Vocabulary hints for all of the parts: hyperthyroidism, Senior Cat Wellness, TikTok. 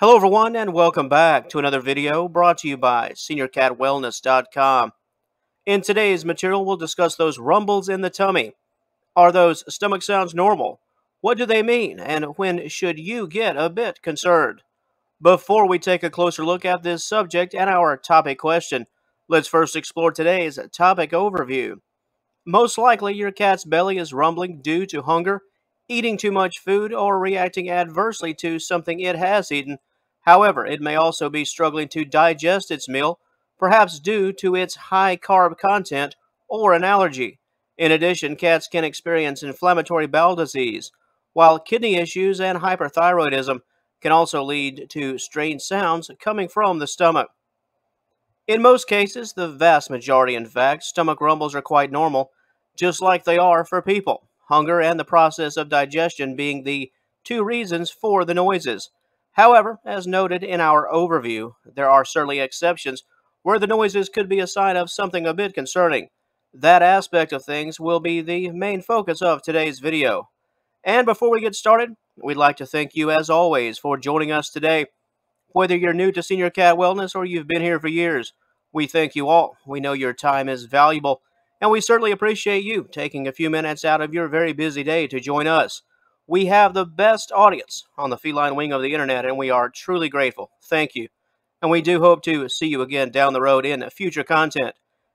Hello everyone and welcome back to another video brought to you by SeniorCatWellness.com. In today's material, we'll discuss those rumbles in the tummy. Are those stomach sounds normal? What do they mean? And when should you get a bit concerned? Before we take a closer look at this subject and our topic question, let's first explore today's topic overview. Most likely, your cat's belly is rumbling due to hunger, eating too much food, or reacting adversely to something it has eaten. However, it may also be struggling to digest its meal, perhaps due to its high carb content or an allergy. In addition, cats can experience inflammatory bowel disease, while kidney issues and hyperthyroidism can also lead to strange sounds coming from the stomach. In most cases, the vast majority, in fact, stomach rumbles are quite normal, just like they are for people. Hunger and the process of digestion being the two reasons for the noises. However, as noted in our overview, there are certainly exceptions where the noises could be a sign of something a bit concerning. That aspect of things will be the main focus of today's video. And before we get started, we'd like to thank you as always for joining us today. Whether you're new to Senior Cat Wellness or you've been here for years, we thank you all. We know your time is valuable, and we certainly appreciate you taking a few minutes out of your very busy day to join us. We have the best audience on the feline wing of the internet, and we are truly grateful. Thank you. And we do hope to see you again down the road in future content.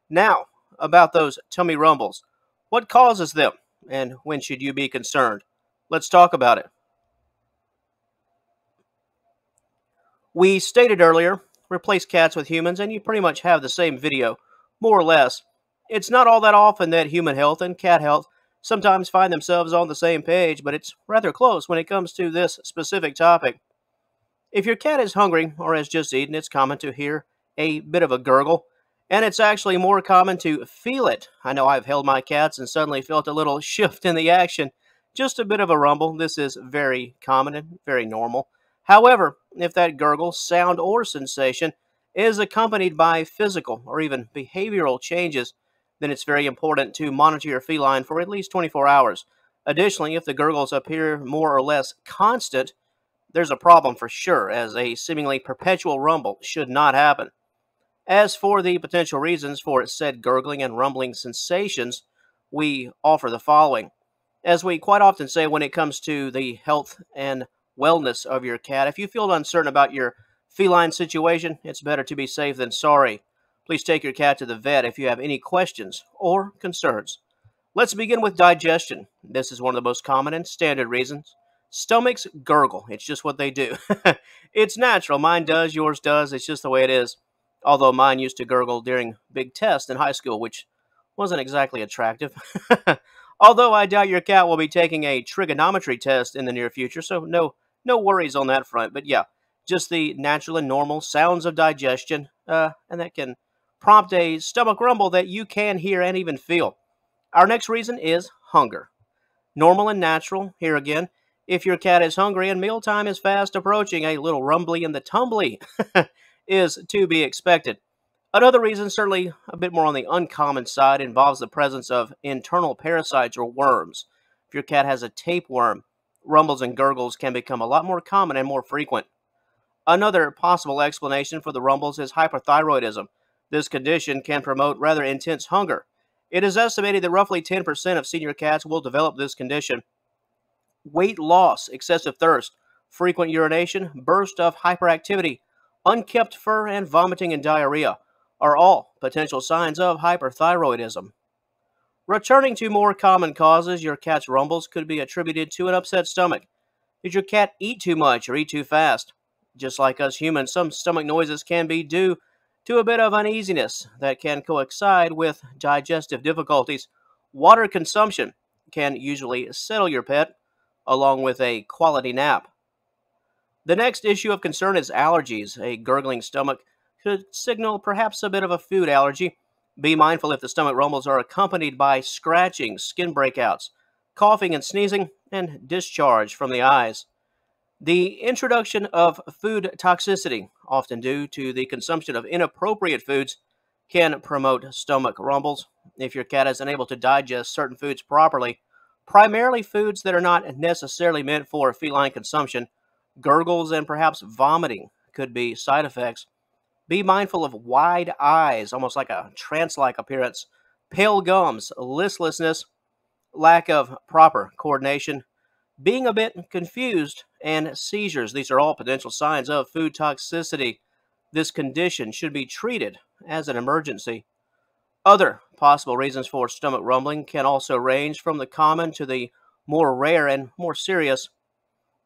Now, about those tummy rumbles. What causes them, and when should you be concerned? Let's talk about it. We stated earlier, replace cats with humans, and you pretty much have the same video, more or less. It's not all that often that human health and cat health sometimes find themselves on the same page, but it's rather close when it comes to this specific topic. If your cat is hungry or has just eaten, it's common to hear a bit of a gurgle, and it's actually more common to feel it. I know I've held my cats and suddenly felt a little shift in the action, just a bit of a rumble. This is very common and very normal. However, if that gurgle, sound, or sensation is accompanied by physical or even behavioral changes, then it's very important to monitor your feline for at least 24 hours. Additionally, if the gurgles appear more or less constant, there's a problem for sure, as a seemingly perpetual rumble should not happen. As for the potential reasons for said gurgling and rumbling sensations, we offer the following. As we quite often say when it comes to the health and wellness of your cat, if you feel uncertain about your feline situation, it's better to be safe than sorry. Please take your cat to the vet if you have any questions or concerns. Let's begin with digestion. This is one of the most common and standard reasons. Stomachs gurgle. It's just what they do. It's natural. Mine does, yours does. It's just the way it is. Although mine used to gurgle during big tests in high school, which wasn't exactly attractive. Although I doubt your cat will be taking a trigonometry test in the near future, so no worries on that front. But yeah, just the natural and normal sounds of digestion, and that can prompt a stomach rumble that you can hear and even feel. Our next reason is hunger. Normal and natural, here again. If your cat is hungry and mealtime is fast approaching, a little rumbly in the tumbly is to be expected. Another reason, certainly a bit more on the uncommon side, involves the presence of internal parasites or worms. If your cat has a tapeworm, rumbles and gurgles can become a lot more common and more frequent. Another possible explanation for the rumbles is hyperthyroidism. This condition can promote rather intense hunger. It is estimated that roughly 10% of senior cats will develop this condition. Weight loss, excessive thirst, frequent urination, burst of hyperactivity, unkept fur, and vomiting and diarrhea are all potential signs of hyperthyroidism. Returning to more common causes, your cat's rumbles could be attributed to an upset stomach. Did your cat eat too much or eat too fast? Just like us humans, some stomach noises can be due to a bit of uneasiness that can coincide with digestive difficulties. Water consumption can usually settle your pet, along with a quality nap. The next issue of concern is allergies. A gurgling stomach could signal perhaps a bit of a food allergy. Be mindful if the stomach rumbles are accompanied by scratching, skin breakouts, coughing and sneezing, and discharge from the eyes. The introduction of food toxicity, often due to the consumption of inappropriate foods, can promote stomach rumbles. If your cat is unable to digest certain foods properly, primarily foods that are not necessarily meant for feline consumption, Gurgles and perhaps vomiting could be side effects. Be mindful of wide eyes, almost like a trance-like appearance, pale gums, listlessness, lack of proper coordination, being a bit confused, and seizures. These are all potential signs of food toxicity. This condition should be treated as an emergency. Other possible reasons for stomach rumbling can also range from the common to the more rare and more serious.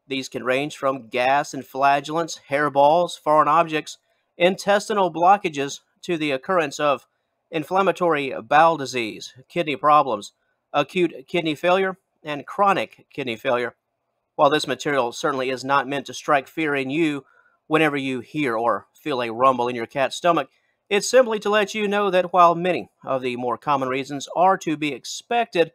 These can range from gas and flagellants, hairballs, foreign objects, intestinal blockages, to the occurrence of inflammatory bowel disease, kidney problems, acute kidney failure, and chronic kidney failure. While this material certainly is not meant to strike fear in you whenever you hear or feel a rumble in your cat's stomach, it's simply to let you know that while many of the more common reasons are to be expected,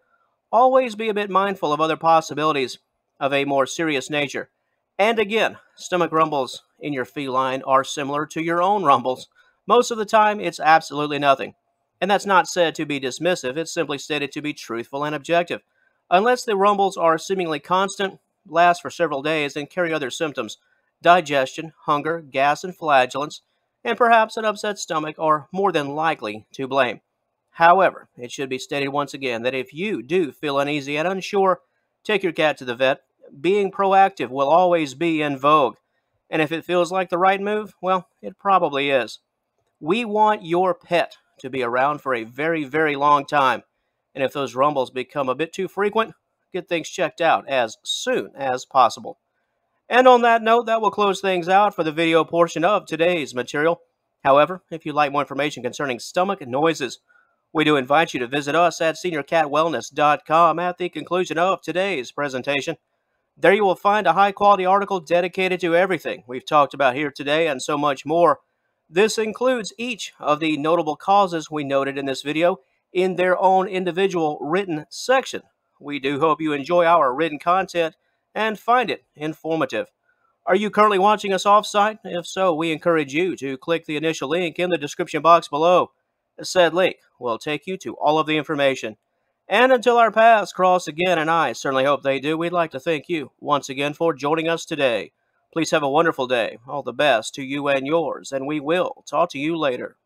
always be a bit mindful of other possibilities of a more serious nature. And again, stomach rumbles in your feline are similar to your own rumbles. Most of the time, it's absolutely nothing. And that's not said to be dismissive, it's simply stated to be truthful and objective. Unless the rumbles are seemingly constant, last for several days, and carry other symptoms, digestion, hunger, gas and flagellants, and perhaps an upset stomach are more than likely to blame. However, it should be stated once again that if you do feel uneasy and unsure, take your cat to the vet. Being proactive will always be in vogue. And if it feels like the right move, well, it probably is. We want your pet to be around for a very, very long time. And if those rumbles become a bit too frequent, get things checked out as soon as possible. And on that note, that will close things out for the video portion of today's material. However, if you'd like more information concerning stomach noises, we do invite you to visit us at seniorcatwellness.com at the conclusion of today's presentation. There you will find a high-quality article dedicated to everything we've talked about here today and so much more. This includes each of the notable causes we noted in this video in their own individual written section. We do hope you enjoy our written content and find it informative. Are you currently watching us off-site? If so, we encourage you to click the initial link in the description box below. Said link will take you to all of the information. And until our paths cross again, and I certainly hope they do, we'd like to thank you once again for joining us today. Please have a wonderful day. All the best to you and yours, and we will talk to you later.